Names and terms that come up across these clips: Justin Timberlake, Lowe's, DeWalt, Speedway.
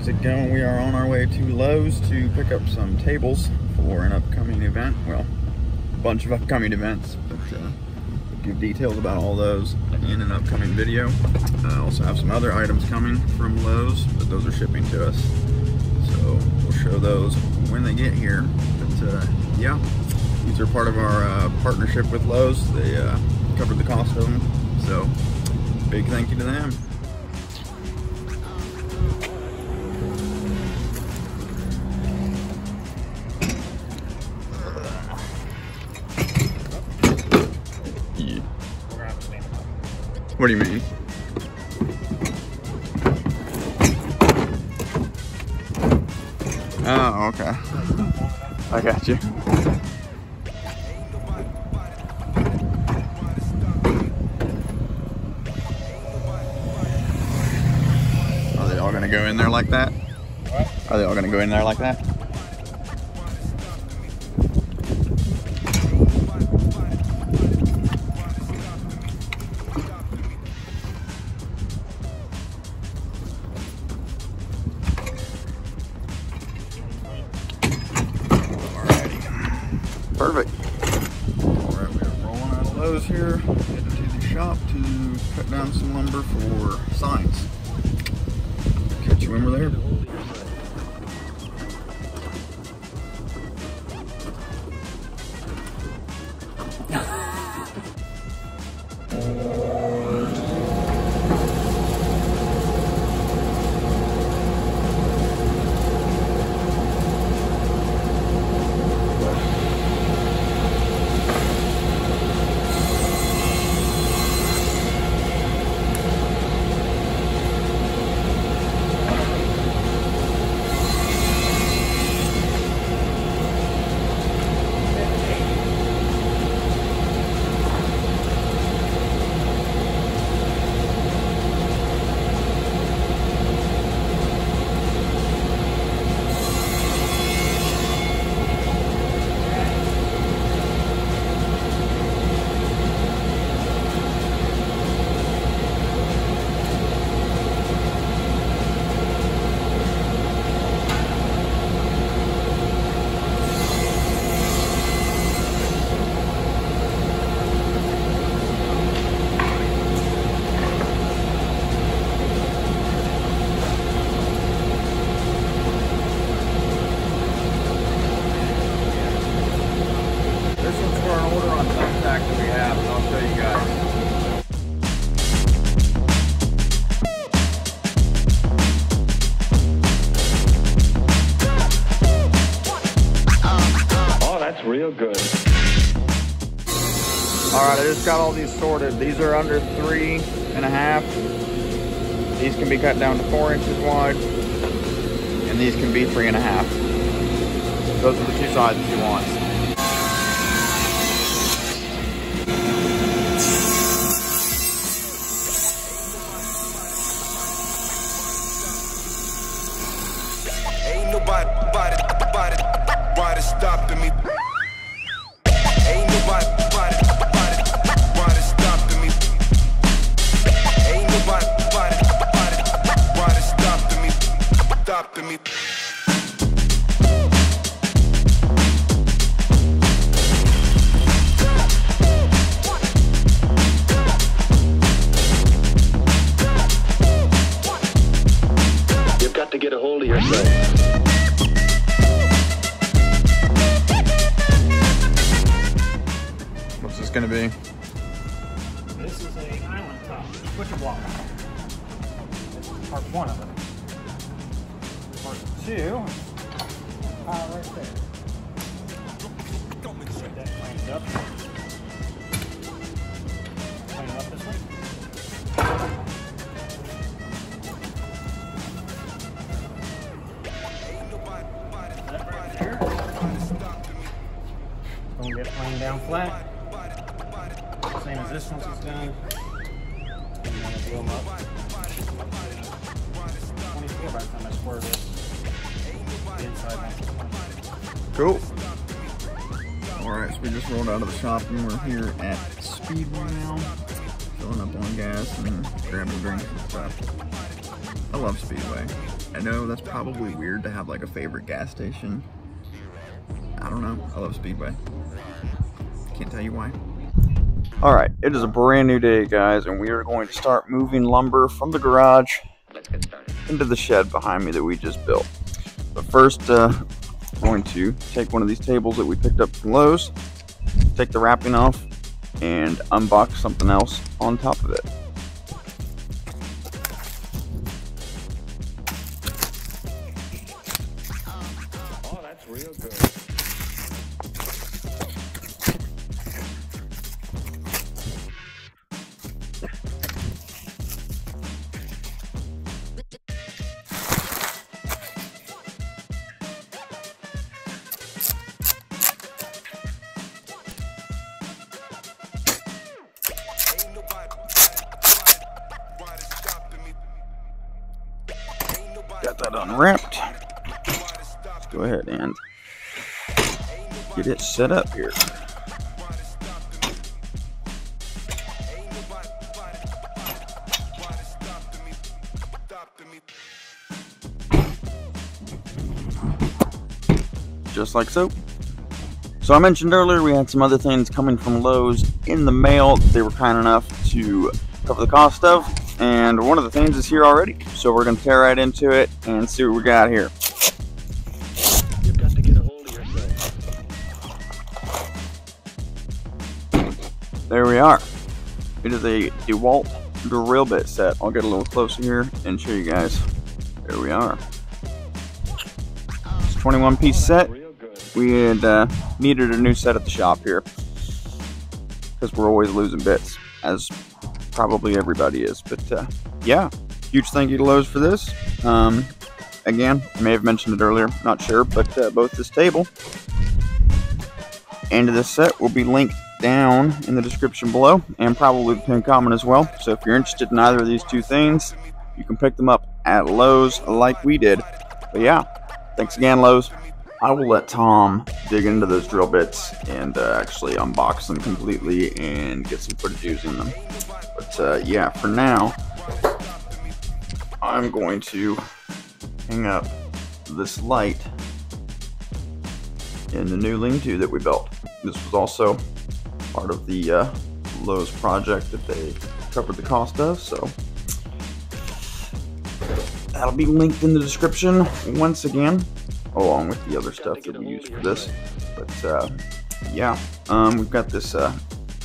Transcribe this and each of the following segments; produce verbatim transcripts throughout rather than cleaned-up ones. How's it going? We are on our way to Lowe's to pick up some tables for an upcoming event. Well, a bunch of upcoming events, but uh, we'll give details about all those in an upcoming video. I uh, also have some other items coming from Lowe's, but those are shipping to us, so we'll show those when they get here. But uh, yeah, these are part of our uh, partnership with Lowe's. They uh, covered the cost of them, so big thank you to them. What do you mean? Oh, okay. I got you. Are they all gonna go in there like that? What? Are they all gonna go in there like that? Perfect. All right, we are rolling out of Lowe's here, heading to the shop to cut down some lumber for signs. Catch you when we're there. Real good. All right, I just got all these sorted. These are under three and a half. These can be cut down to four inches wide, and these can be three and a half. Those are the two sizes you want. Ain't nobody, nobody, nobody, nobody stopping me. You've got to get a hold of yourself. Going to be. This is a island top, butcher block. Part one of it. Part two, uh, right there. Get that cleaned up. Clean it up this way. That right there. Don't get planed down flat. Same as this once it's done. And then I blow them up. twenty-four by the time I square this. Inside. Cool. Alright, so we just rolled out of the shop and we're here at Speedway now. Filling up on gas and grabbing drinks and stuff. I love Speedway. I know that's probably weird to have like a favorite gas station. I don't know. I love Speedway. Can't tell you why. Alright, it is a brand new day, guys, and we are going to start moving lumber from the garage into the shed behind me that we just built. But first, uh, I'm going to take one of these tables that we picked up from Lowe's, take the wrapping off, and unbox something else on top of it. Oh, that's real good. Got that unwrapped. Let's go ahead and get it set up here. Just like so. So I mentioned earlier we had some other things coming from Lowe's in the mail. They were kind enough to cover the cost of. And one of the things is here already, so we're going to tear right into it and see what we got here. You've got to get a hold of yourself. There we are. It is a DeWalt drill bit set. I'll get a little closer here and show you guys. There we are. It's a twenty-one piece set. We had uh, needed a new set at the shop here because we're always losing bits, as probably everybody is, but uh, yeah, huge thank you to Lowe's for this. Um, again, I may have mentioned it earlier, not sure, but uh, both this table and this set will be linked down in the description below, and probably the pinned comment as well. So if you're interested in either of these two things, you can pick them up at Lowe's like we did. But yeah, thanks again, Lowe's. I will let Tom dig into those drill bits and uh, actually unbox them completely and get some footage using them. But uh, yeah, for now, I'm going to hang up this light in the new lean-to that we built. This was also part of the uh, Lowe's project that they covered the cost of, so that'll be linked in the description once again, along with the other stuff that we use for this. But uh, yeah, um, we've got this uh,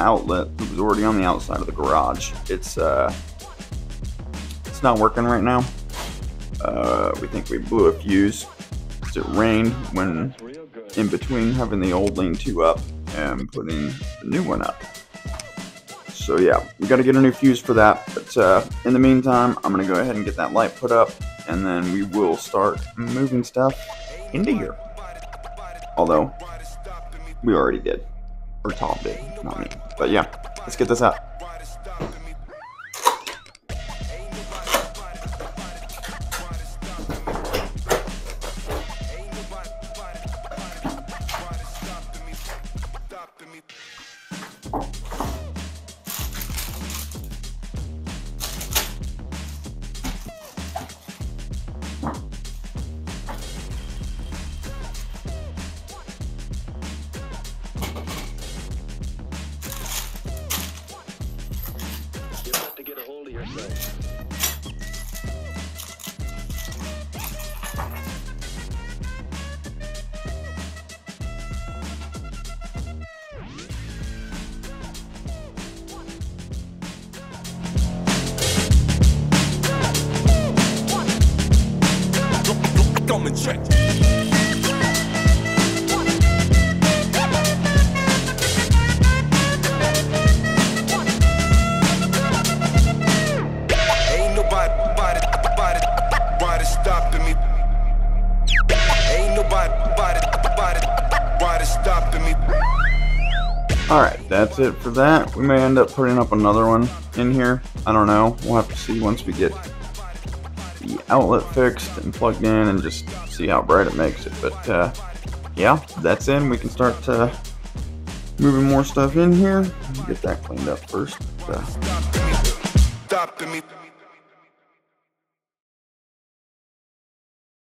outlet. It was already on the outside of the garage. It's uh, it's not working right now. Uh, we think we blew a fuse because it rained when in between having the old lean-to up and putting the new one up. So yeah, we got to get a new fuse for that. But uh, in the meantime, I'm gonna go ahead and get that light put up, and then we will start moving stuff into here. Although, we already did. Or Tom did, not me. But yeah, let's get this out. Come and check. Alright, that's it for that. We may end up putting up another one in here. I don't know. We'll have to see once we get the outlet fixed and plugged in and just see how bright it makes it. But uh, yeah, that's in. We can start uh, moving more stuff in here. Get that cleaned up first. But, uh...